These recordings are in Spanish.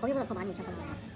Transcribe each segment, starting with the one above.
거기보다 더 많이 익혀서 먹어요.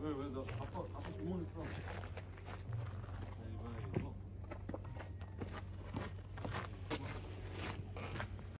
Where is the? I thought I was moving from.